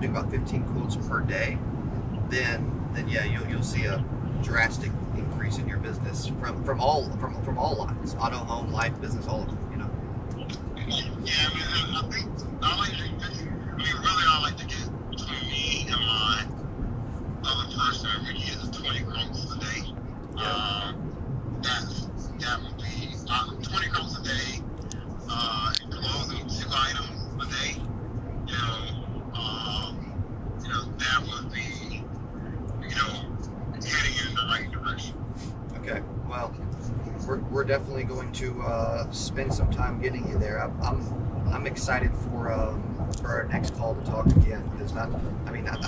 start doing about 15 quotes per day, then yeah, you'll see a drastic increase in your business from all lines, auto, home, life, business, all of them, you know. Yeah, I mean, I think really I like to get between me and my other person every year is 20 quotes a day. Yeah. That would be 20 quotes a day, closing 2 items a day. That would be, heading in the right direction. Okay, well, we're definitely going to spend some time getting you there. I'm excited for our next call to talk again. Because I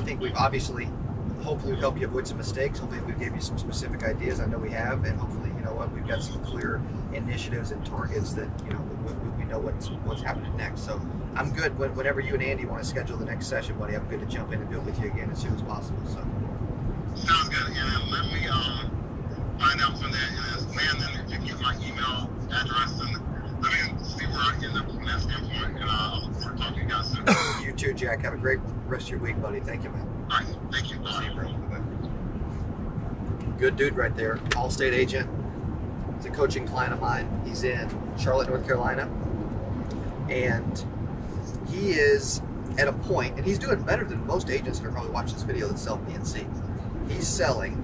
think we've obviously, hopefully, we've helped you avoid some mistakes. Hopefully, we gave you some specific ideas. I know we have, and hopefully, we've got some clear initiatives and targets that we know what's happening next. So I'm good. Whenever you and Andy want to schedule the next session, buddy, I'm good to jump in and do it with you again as soon as possible. So. Sounds good. And then let me find out when that is, and then give my email address, and let me see where I end up from that standpoint. And I'll look forward to talking to you guys soon. You too, Jack. Have a great rest of your week, buddy. Thank you, man. All right. Thank you. Bye. See you, bro. Bye-bye. Good dude right there. Allstate agent. He's a coaching client of mine. He's in Charlotte, North Carolina. And he is at a point, and he's doing better than most agents that are probably watching this video that sell PNC. He's selling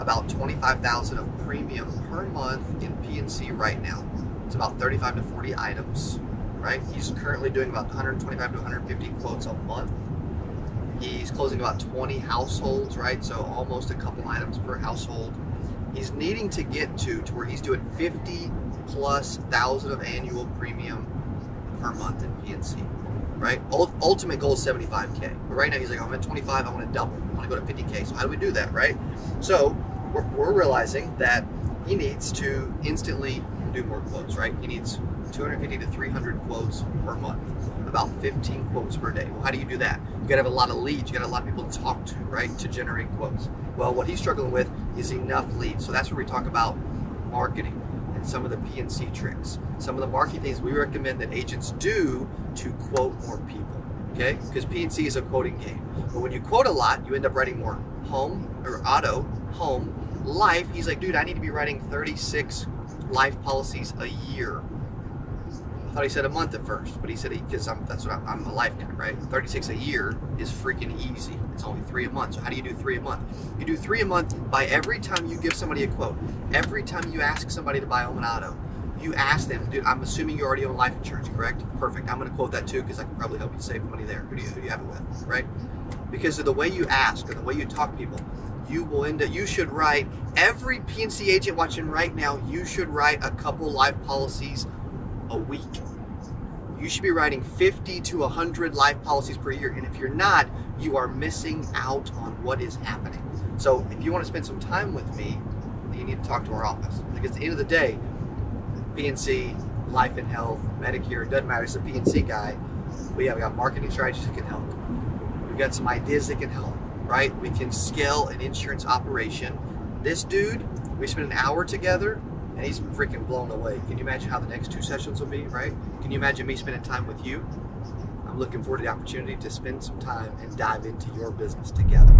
about $25,000 of premium per month in PNC right now. It's about 35 to 40 items, right? He's currently doing about 125 to 150 quotes a month. He's closing about 20 households, right? So almost a couple items per household. He's needing to get to where he's doing 50+ thousand of annual premium per month in PNC, right? Ultimate goal is 75K. But right now he's like, I'm at 25, I want to double. I want to go to 50K. So how do we do that, right? So we're realizing that he needs to instantly do more quotes, right? He needs 250 to 300 quotes per month, about 15 quotes per day. Well, how do you do that? You gotta have a lot of leads. You gotta have a lot of people to talk to, right? To generate quotes. Well, what he's struggling with is enough leads. So that's where we talk about marketing and some of the PNC tricks. Some of the marketing things we recommend that agents do to quote more people, okay? Because PNC is a quoting game. But when you quote a lot, you end up writing more home, or auto, home, life. He's like, dude, I need to be writing 36 life policies a year. I thought he said a month at first, but he said because I'm a life guy, right? 36 a year is freaking easy. It's only 3 a month. So how do you do 3 a month? You do 3 a month by every time you give somebody a quote, every time you ask somebody to buy home and auto, you ask them, dude, I'm assuming you already own life insurance, correct? Perfect. I'm going to quote that too because I can probably help you save money there. Who do you have it with, right? Because of the way you ask and the way you talk to people, you will end up. You should write every PNC agent watching right now. You should write a couple life policies a week. You should be writing 50 to 100 life policies per year, and if you're not, you are missing out on what is happening. So if you want to spend some time with me, you need to talk to our office. Because at the end of the day, PNC, life and health, Medicare, it doesn't matter, it's a PNC guy. We got marketing strategies that can help. We've got some ideas that can help, right? We can scale an insurance operation. This dude, we spent an hour together, and he's freaking blown away. Can you imagine how the next 2 sessions will be, right? Can you imagine me spending time with you? I'm looking forward to the opportunity to spend some time and dive into your business together.